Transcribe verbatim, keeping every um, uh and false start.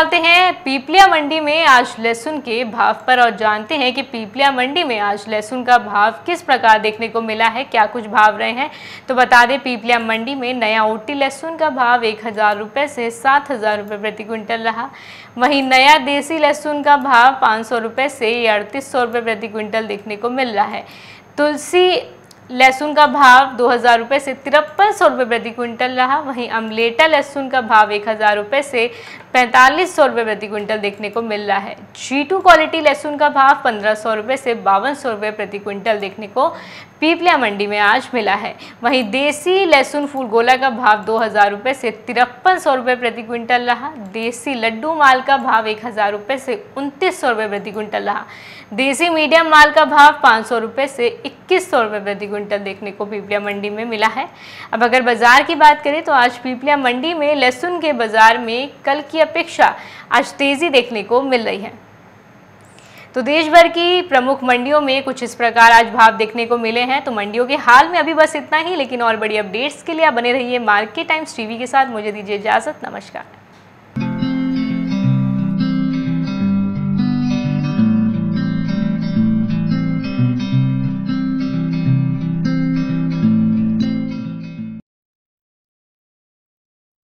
डालते हैं पीपलिया मंडी में आज लहसुन के भाव पर और जानते हैं कि पीपलिया मंडी में आज लहसुन का भाव किस प्रकार देखने को मिला है, क्या कुछ भाव रहे हैं। तो बता दें पीपलिया मंडी में नया ऊटी लहसुन का भाव एक हज़ार रुपये से सात हज़ार रुपये प्रति क्विंटल रहा। वहीं नया देसी लहसुन का भाव पाँच सौ रुपये से अड़तीस सौ रुपये प्रति क्विंटल देखने को मिल रहा है। तुलसी लहसुन का भाव दो हज़ार रुपये से तिरपन सौ रुपये प्रति क्विंटल रहा। वहीं अमलेटा लहसुन का भाव एक हज़ार रुपये से पैंतालीस सौ रुपये प्रति क्विंटल देखने को मिल रहा है। चीटू क्वालिटी लहसुन का भाव पंद्रह सौ रुपये से बावन सौ रुपये प्रति क्विंटल देखने को पीपलिया मंडी में आज मिला है। वहीं देसी लहसुन फूलगोला का भाव दो हज़ार रुपये से तिरपन सौ रुपये प्रति क्विंटल रहा। देसी लड्डू माल का भाव एक हज़ार रुपये से उनतीस सौ रुपये प्रति क्विंटल रहा। देसी मीडियम माल का भाव पाँच सौ रुपये से इक्कीस सौ रुपये प्रति क्विंटल देखने को पीपलिया मंडी में मिला है। अब अगर बाजार की बात करें तो आज पीपलिया मंडी में लहसुन के बाजार में कल की अपेक्षा आज तेजी देखने को मिल रही है। तो देश भर की प्रमुख मंडियों में कुछ इस प्रकार आज भाव देखने को मिले हैं। तो मंडियों के हाल में अभी बस इतना ही, लेकिन और बड़ी अपडेट्स के लिए आप बने रहिए मार्केट टाइम्स टीवी के साथ। मुझे दीजिए इजाजत, नमस्कार।